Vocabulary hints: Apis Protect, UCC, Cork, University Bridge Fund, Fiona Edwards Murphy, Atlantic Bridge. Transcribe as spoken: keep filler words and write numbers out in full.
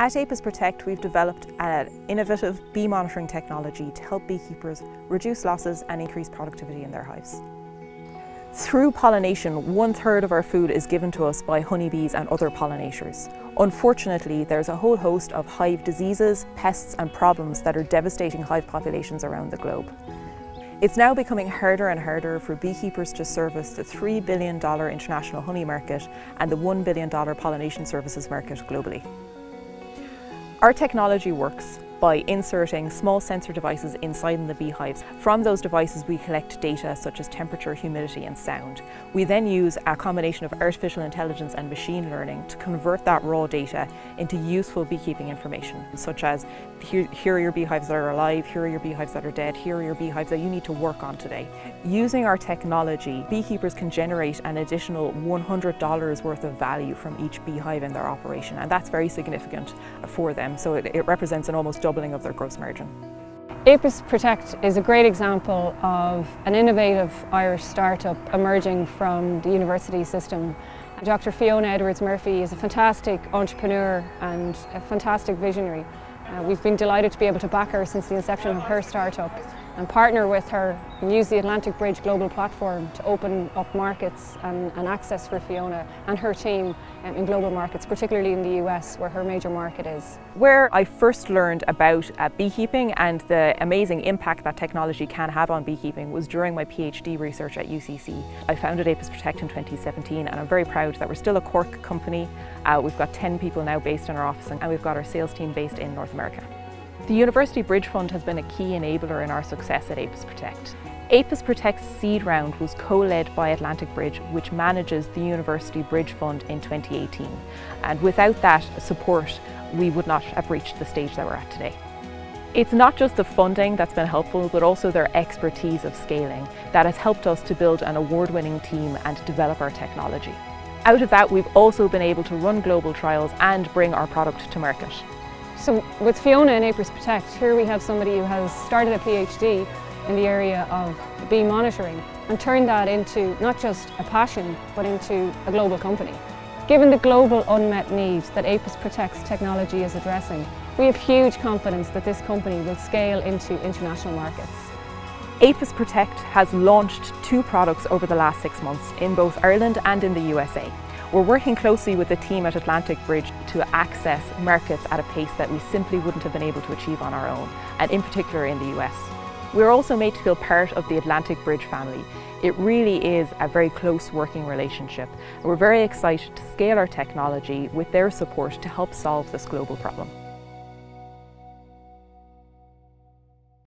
At Apis Protect, we've developed an innovative bee monitoring technology to help beekeepers reduce losses and increase productivity in their hives. Through pollination, one third of our food is given to us by honeybees and other pollinators. Unfortunately, there's a whole host of hive diseases, pests and problems that are devastating hive populations around the globe. It's now becoming harder and harder for beekeepers to service the three billion dollar international honey market and the one billion dollar pollination services market globally. Our technology works by inserting small sensor devices inside the beehives. From those devices we collect data such as temperature, humidity and sound. We then use a combination of artificial intelligence and machine learning to convert that raw data into useful beekeeping information, such as here, here are your beehives that are alive, here are your beehives that are dead, here are your beehives that you need to work on today. Using our technology, beekeepers can generate an additional one hundred dollars worth of value from each beehive in their operation, and that's very significant for them, so it, it represents an almost doubling of their gross margin. Apis Protect is a great example of an innovative Irish startup emerging from the university system. Doctor Fiona Edwards Murphy is a fantastic entrepreneur and a fantastic visionary. Uh, we've been delighted to be able to back her since the inception of her startup and partner with her and use the Atlantic Bridge global platform to open up markets and, and access for Fiona and her team um, in global markets, particularly in the U S where her major market is. Where I first learned about uh, beekeeping and the amazing impact that technology can have on beekeeping was during my PhD research at U C C. I founded Apis Protect in twenty seventeen, and I'm very proud that we're still a Cork company. Uh, we've got ten people now based in our office, and we've got our sales team based in North America. The University Bridge Fund has been a key enabler in our success at Apis Protect. Apis Protect's seed round was co-led by Atlantic Bridge, which manages the University Bridge Fund, in twenty eighteen. And without that support, we would not have reached the stage that we're at today. It's not just the funding that's been helpful, but also their expertise of scaling that has helped us to build an award-winning team and develop our technology. Out of that, we've also been able to run global trials and bring our product to market. So with Fiona and Apis Protect, here we have somebody who has started a PhD in the area of bee monitoring and turned that into not just a passion, but into a global company. Given the global unmet needs that Apis Protect's technology is addressing, we have huge confidence that this company will scale into international markets. Apis Protect has launched two products over the last six months in both Ireland and in the U S A. We're working closely with the team at Atlantic Bridge to access markets at a pace that we simply wouldn't have been able to achieve on our own, and in particular in the U S. We're also made to feel part of the Atlantic Bridge family. It really is a very close working relationship. We're very excited to scale our technology with their support to help solve this global problem.